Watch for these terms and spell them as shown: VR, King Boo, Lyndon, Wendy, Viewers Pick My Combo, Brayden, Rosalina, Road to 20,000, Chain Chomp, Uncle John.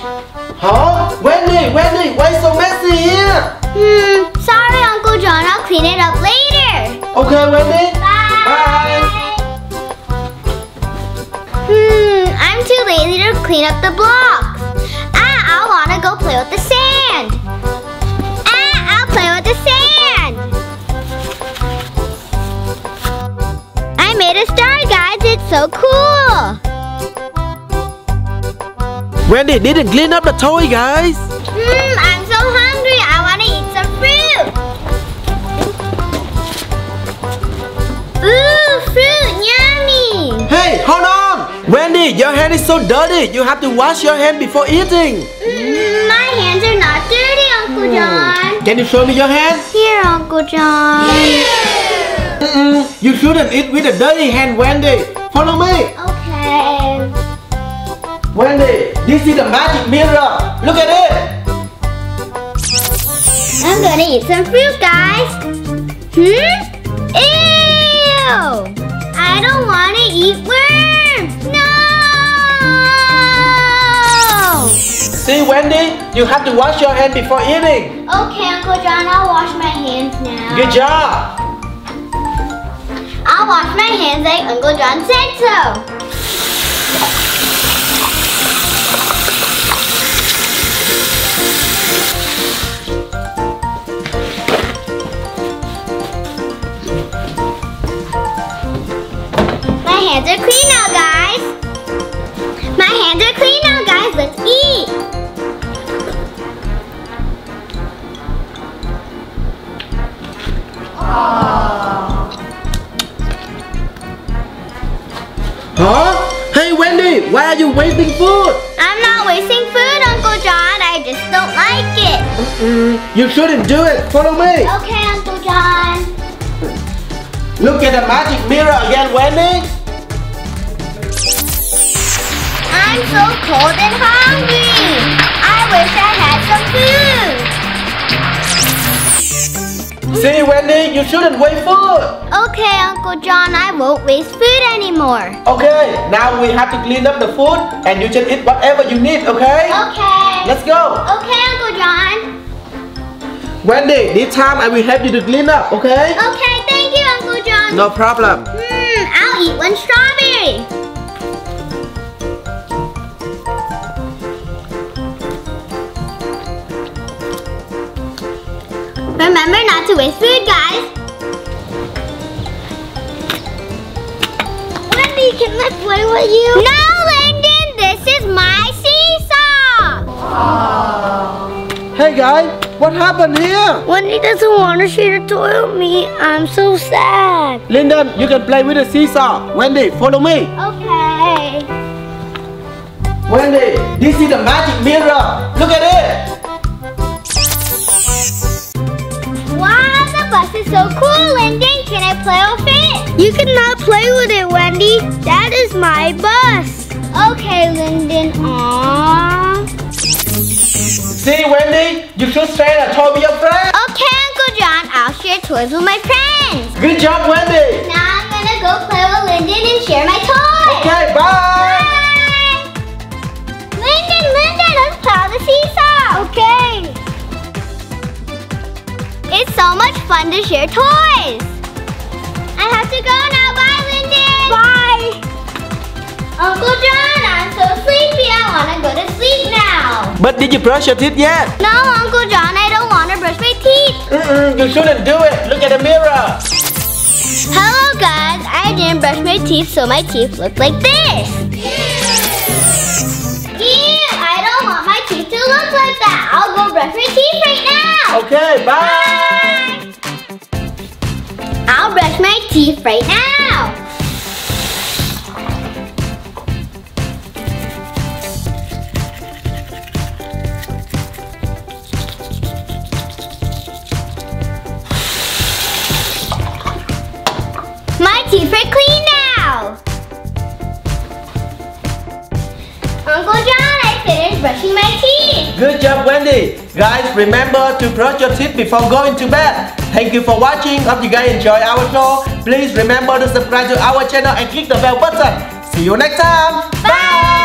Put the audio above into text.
Huh? Wendy, why so messy here? Sorry, Uncle John. I'll clean it up later. Okay, Wendy. Bye. Bye. I'm too lazy to clean up the blocks. I want to go play with the sand. I'll play with the sand. I made a star, guys. It's so cool. Wendy didn't clean up the toy, guys. I'm so hungry. I want to eat some fruit. Ooh, fruit, yummy. Hey, hold on. Wendy, your hand is so dirty. You have to wash your hand before eating. My hands are not dirty, Uncle John. Can you show me your hand? Here, Uncle John. Yeah. You shouldn't eat with a dirty hand, Wendy. Follow me. Okay. Wendy, this is a magic mirror. Look at it. I'm gonna eat some fruit, guys. Ew! I don't want to eat worms. No! See, Wendy, you have to wash your hand before eating. Okay, Uncle John, I'll wash my hands now. Good job. I'll wash my hands like Uncle John said so. My hands are clean now, guys. My hands are clean now, guys. Let's eat. Huh? Hey, Wendy, why are you wasting food? I'm not wasting food, Uncle John. I just don't like it. You shouldn't do it. Follow me. Okay, Uncle John. Look at the magic mirror again, Wendy. I'm so cold and hungry. I wish I had some food. See, Wendy, you shouldn't waste food. Okay, Uncle John, I won't waste food anymore. Okay, now we have to clean up the food and you just eat whatever you need, okay? Okay. Let's go. Okay, Uncle John. Wendy, this time I will help you to clean up, okay? Okay, thank you, Uncle John. No problem. I'll eat one strawberry. Remember not to waste food, guys. Wendy, can I play with you? No, Lyndon, this is my seesaw. Wow. Hey, guys, what happened here? Wendy doesn't want to share a toy with me. I'm so sad. Lyndon, you can play with the seesaw. Wendy, follow me. Okay. Wendy, this is the magic mirror. Look at it. This is so cool, Lyndon. Can I play with it? You cannot play with it, Wendy. That is my bus. Okay, Lyndon. Aww. See, Wendy, you should share a toy with your friends. Okay, Uncle John, I'll share toys with my friends. Good job, Wendy. Now I'm gonna go play with Lyndon and share my toy. Okay, bye. Bye. Lyndon, let's play on the seesaw. Okay. It's so much fun to share toys. I have to go now. Bye, Lyndon. Bye. Uncle John, I'm so sleepy. I want to go to sleep now. But did you brush your teeth yet? No, Uncle John, I don't want to brush my teeth. You shouldn't do it. Look at the mirror. Hello, guys. I didn't brush my teeth, so my teeth look like this. Ew, I don't want my teeth to look like that. I'll go brush my teeth right now. Okay, bye. I'll brush my teeth right now. My teeth are clean now. Uncle John, I finished brushing my teeth. Good job, Wendy. Guys, remember to brush your teeth before going to bed. Thank you for watching. Hope you guys enjoy our show. Please remember to subscribe to our channel and click the bell button. See you next time. Bye. Bye.